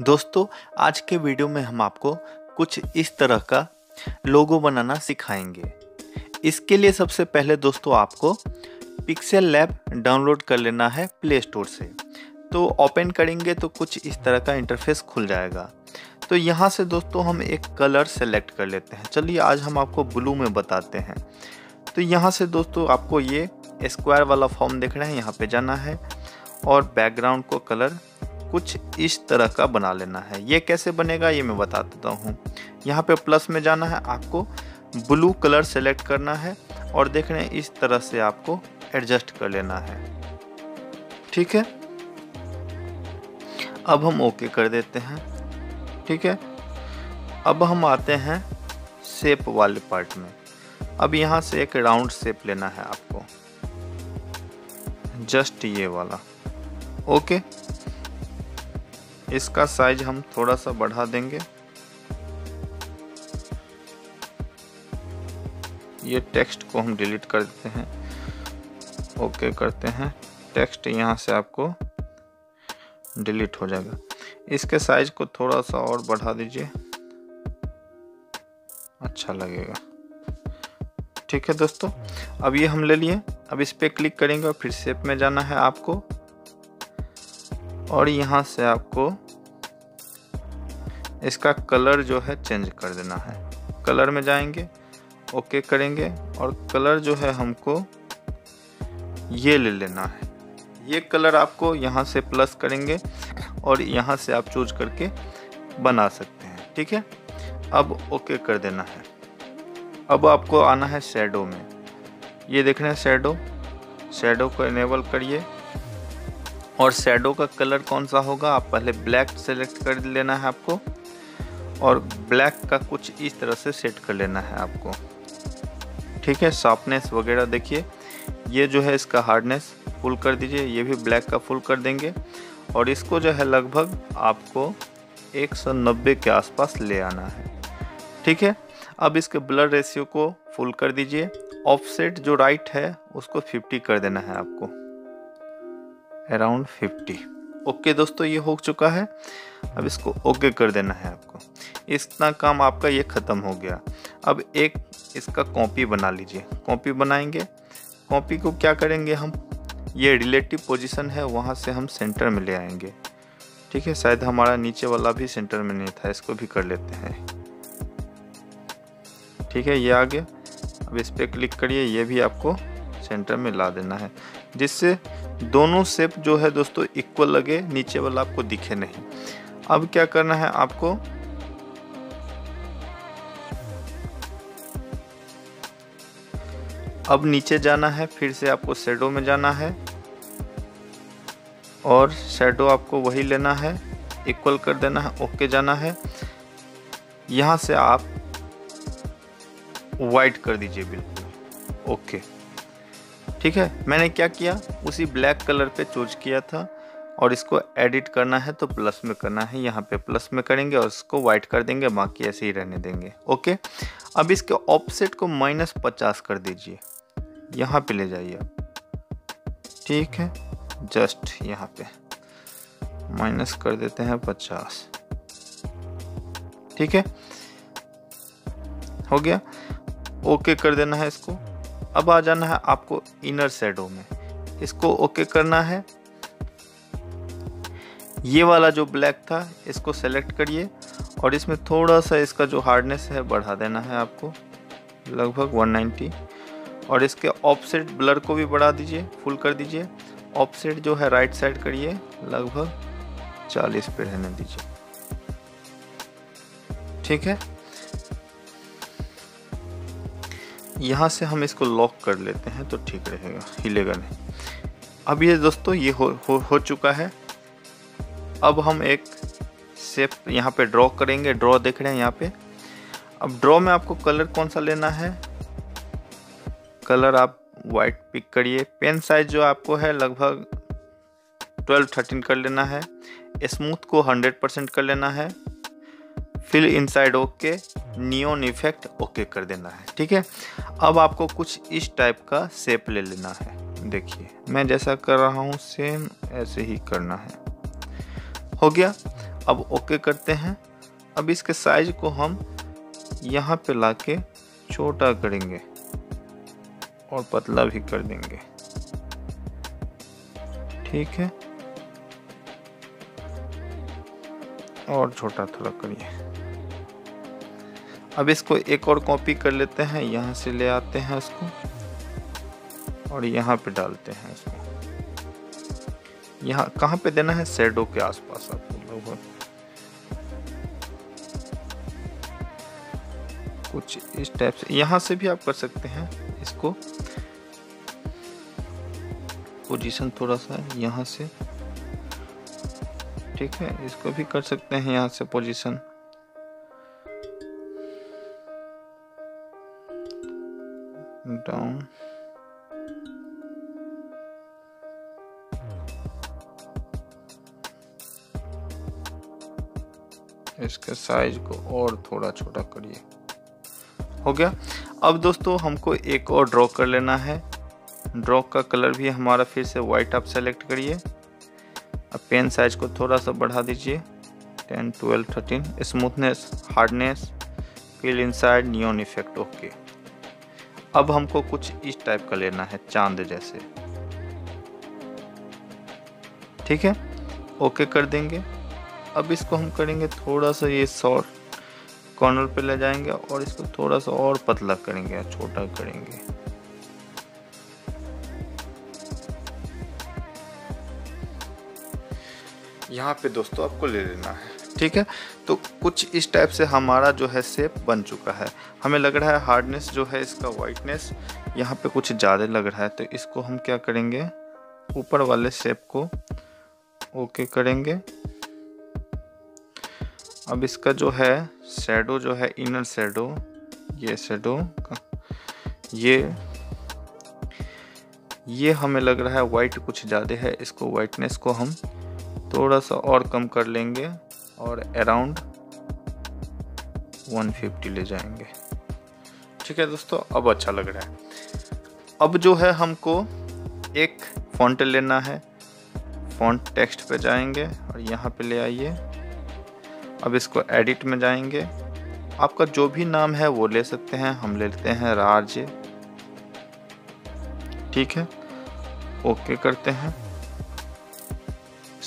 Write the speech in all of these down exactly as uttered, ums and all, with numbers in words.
दोस्तों आज के वीडियो में हम आपको कुछ इस तरह का लोगो बनाना सिखाएंगे। इसके लिए सबसे पहले दोस्तों आपको पिक्सेल लैब डाउनलोड कर लेना है प्ले स्टोर से। तो ओपन करेंगे तो कुछ इस तरह का इंटरफेस खुल जाएगा। तो यहाँ से दोस्तों हम एक कलर सेलेक्ट कर लेते हैं। चलिए आज हम आपको ब्लू में बताते हैं। तो यहाँ से दोस्तों आपको ये स्क्वायर वाला फॉर्म देख रहे हैं, यहाँ पर जाना है और बैकग्राउंड को कलर कुछ इस तरह का बना लेना है। ये कैसे बनेगा ये मैं बता देता हूँ। यहाँ पे प्लस में जाना है, आपको ब्लू कलर सेलेक्ट करना है और देख रहे हैं इस तरह से आपको एडजस्ट कर लेना है। ठीक है, अब हम ओके कर देते हैं। ठीक है, अब हम आते हैं शेप वाले पार्ट में। अब यहाँ से एक राउंड शेप लेना है आपको, जस्ट ये वाला। ओके, इसका साइज हम थोड़ा सा बढ़ा देंगे। ये टेक्स्ट को हम डिलीट कर देते हैं, ओके करते हैं। टेक्स्ट यहाँ से आपको डिलीट हो जाएगा। इसके साइज को थोड़ा सा और बढ़ा दीजिए, अच्छा लगेगा। ठीक है दोस्तों, अब ये हम ले लिए। अब इस पर क्लिक करेंगे और फिर शेप में जाना है आपको और यहाँ से आपको इसका कलर जो है चेंज कर देना है। कलर में जाएंगे, ओके करेंगे और कलर जो है हमको ये ले लेना है। ये कलर आपको यहाँ से प्लस करेंगे और यहाँ से आप चूज करके बना सकते हैं। ठीक है, अब ओके कर देना है। अब आपको आना है शैडो में। ये देख रहे हैं शैडो, शैडो को इनेबल करिए और शैडो का कलर कौन सा होगा, आप पहले ब्लैक सेलेक्ट कर लेना है आपको और ब्लैक का कुछ इस तरह से सेट कर लेना है आपको। ठीक है, शार्पनेस वगैरह देखिए, ये जो है इसका हार्डनेस फुल कर दीजिए, ये भी ब्लैक का फुल कर देंगे और इसको जो है लगभग आपको एक सौ नब्बे के आसपास ले आना है। ठीक है, अब इसके ब्लर रेशियो को फुल कर दीजिए। ऑफसेट जो राइट है उसको फिफ्टी कर देना है आपको, अराउंड फिफ्टी। ओके दोस्तों, ये हो चुका है। अब इसको ओके कर देना है आपको। इतना काम आपका ये ख़त्म हो गया। अब एक इसका कॉपी बना लीजिए। कॉपी बनाएंगे, कॉपी को क्या करेंगे हम, ये रिलेटिव पोजीशन है वहाँ से हम सेंटर में ले आएंगे। ठीक है, शायद हमारा नीचे वाला भी सेंटर में नहीं था, इसको भी कर लेते हैं। ठीक है, ये आ गया। अब इस पर क्लिक करिए, ये भी आपको सेंटर में ला देना है जिससे दोनों शेप जो है दोस्तों इक्वल लगे, नीचे वाला आपको दिखे नहीं। अब क्या करना है आपको, अब नीचे जाना है, फिर से आपको शैडो में जाना है और शैडो आपको वही लेना है, इक्वल कर देना है, ओके जाना है। यहाँ से आप वाइट कर दीजिए बिल्कुल, ओके। ठीक है, मैंने क्या किया, उसी ब्लैक कलर पे चूज किया था और इसको एडिट करना है तो प्लस में करना है, यहाँ पे प्लस में करेंगे और इसको वाइट कर देंगे, बाकी ऐसे ही रहने देंगे। ओके, अब इसके ऑफसेट को माइनस पचास कर दीजिए, यहाँ पे ले जाइए आप। ठीक है, जस्ट यहाँ पे माइनस कर देते हैं पचास। ठीक है, हो गया, ओके कर देना है इसको। अब आ जाना है आपको इनर शैडो में, इसको ओके करना है। ये वाला जो ब्लैक था इसको सेलेक्ट करिए और इसमें थोड़ा सा इसका जो हार्डनेस है बढ़ा देना है आपको, लगभग एक सौ नब्बे और इसके ऑफसेट ब्लर को भी बढ़ा दीजिए, फुल कर दीजिए। ऑफसेट जो है राइट साइड करिए, लगभग चालीस पे रहने दीजिए। ठीक है, यहाँ से हम इसको लॉक कर लेते हैं तो ठीक रहेगा, हिलेगा नहीं। अब ये दोस्तों ये हो, हो हो चुका है। अब हम एक शेप यहाँ पे ड्रॉ करेंगे। ड्रॉ देख रहे हैं यहाँ पे। अब ड्रॉ में आपको कलर कौन सा लेना है, कलर आप वाइट पिक करिए। पेन साइज जो आपको है लगभग बारह, तेरह कर लेना है। स्मूथ को हंड्रेड परसेंट कर लेना है। Fill inside okay, neon effect okay कर देना है। ठीक है, अब आपको कुछ इस टाइप का शेप ले लेना है। देखिए मैं जैसा कर रहा हूँ सेम ऐसे ही करना है। हो गया। अब ओके करते हैं। अब इसके साइज को हम यहाँ पे लाके छोटा करेंगे और पतला भी कर देंगे, ठीक है। और छोटा थोड़ा करिए। अब इसको एक और कॉपी कर लेते हैं, यहाँ से ले आते हैं उसको और यहाँ पे डालते हैं इसको। यहाँ कहाँ पे देना है? शैडो के आसपास आपको लगभग कुछ इस टाइप से। यहाँ से भी आप कर सकते हैं इसको, पोजीशन थोड़ा सा यहाँ से, ठीक है। इसको भी कर सकते हैं यहाँ से पोजीशन। डाउन इसके साइज को और थोड़ा छोटा करिए। हो गया। अब दोस्तों हमको एक और ड्रॉ कर लेना है। ड्रॉ का कलर भी हमारा फिर से वाइट आप सेलेक्ट करिए। अब पेन साइज को थोड़ा सा बढ़ा दीजिए, ten, twelve, thirteen. Smoothness, hardness, fill inside, neon effect, okay. अब हमको कुछ इस टाइप का लेना है, चांद जैसे, ठीक है। ओके कर देंगे। अब इसको हम करेंगे थोड़ा सा, ये शॉर्ट कॉर्नर पे ले जाएंगे और इसको थोड़ा सा और पतला करेंगे या छोटा करेंगे, यहाँ पे दोस्तों आपको ले लेना है, ठीक है। तो कुछ इस टाइप से हमारा जो है शेप बन चुका है। हमें लग रहा है हार्डनेस जो है इसका, वाइटनेस यहाँ पे कुछ ज़्यादा लग रहा है, तो इसको हम क्या करेंगे, ऊपर वाले शेप को ओके करेंगे। अब इसका जो है शैडो जो है, इनर शैडो, ये शैडो का ये ये हमें लग रहा है वाइट कुछ ज़्यादा है, इसको वाइटनेस को हम थोड़ा सा और कम कर लेंगे और अराउंड वन फिफ्टी ले जाएंगे, ठीक है दोस्तों। अब अच्छा लग रहा है। अब जो है हमको एक फॉन्ट लेना है। फॉन्ट टेक्स्ट पे जाएंगे और यहाँ पे ले आइए। अब इसको एडिट में जाएंगे, आपका जो भी नाम है वो ले सकते हैं। हम लेते हैं राज, ठीक है। ओके करते हैं।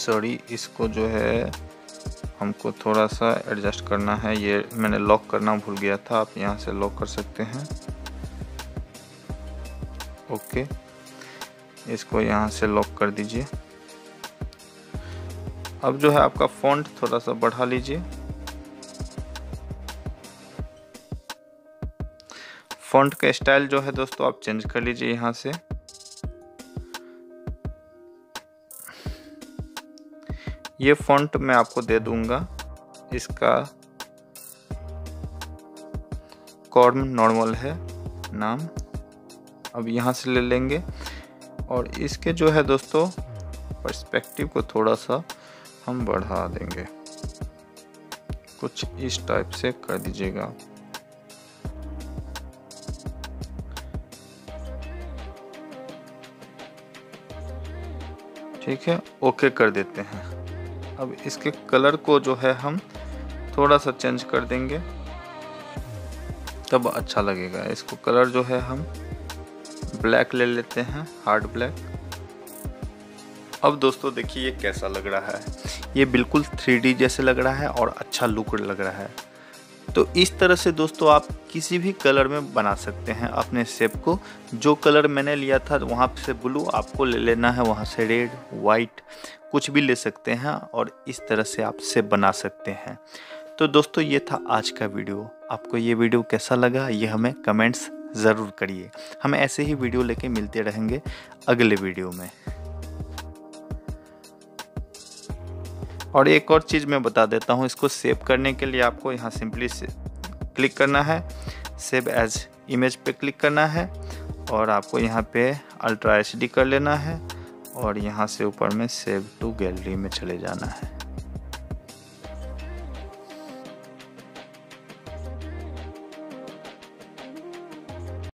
सॉरी, इसको जो है हमको थोड़ा सा एडजस्ट करना है, ये मैंने लॉक करना भूल गया था, आप यहाँ से लॉक कर सकते हैं। ओके, इसको यहाँ से लॉक कर दीजिए। अब जो है आपका फॉन्ट थोड़ा सा बढ़ा लीजिए। फॉन्ट का स्टाइल जो है दोस्तों आप चेंज कर लीजिए यहाँ से। ये फॉन्ट मैं आपको दे दूंगा, इसका कॉर्म नॉर्मल है नाम। अब यहाँ से ले लेंगे और इसके जो है दोस्तों पर्सपेक्टिव को थोड़ा सा हम बढ़ा देंगे, कुछ इस टाइप से कर दीजिएगा। ठीक है, ओके कर देते हैं। अब इसके कलर को जो है हम थोड़ा सा चेंज कर देंगे, तब अच्छा लगेगा। इसको कलर जो है हम ब्लैक ले लेते हैं, हार्ड ब्लैक। अब दोस्तों देखिए ये कैसा लग रहा है, ये बिल्कुल थ्री डी जैसे लग रहा है और अच्छा लुक लग रहा है। तो इस तरह से दोस्तों आप किसी भी कलर में बना सकते हैं अपने शेप को। जो कलर मैंने लिया था वहाँ से ब्लू, आपको ले लेना है वहाँ से रेड, वाइट, कुछ भी ले सकते हैं और इस तरह से आप शेप बना सकते हैं। तो दोस्तों ये था आज का वीडियो। आपको ये वीडियो कैसा लगा ये हमें कमेंट्स ज़रूर करिए। हम ऐसे ही वीडियो लेके मिलते रहेंगे अगले वीडियो में। और एक और चीज़ मैं बता देता हूँ, इसको सेव करने के लिए आपको यहाँ सिंपली से क्लिक करना है, सेव एज इमेज पे क्लिक करना है और आपको यहाँ पे अल्ट्रा एच डी कर लेना है और यहाँ से ऊपर में सेव टू गैलरी में चले जाना है।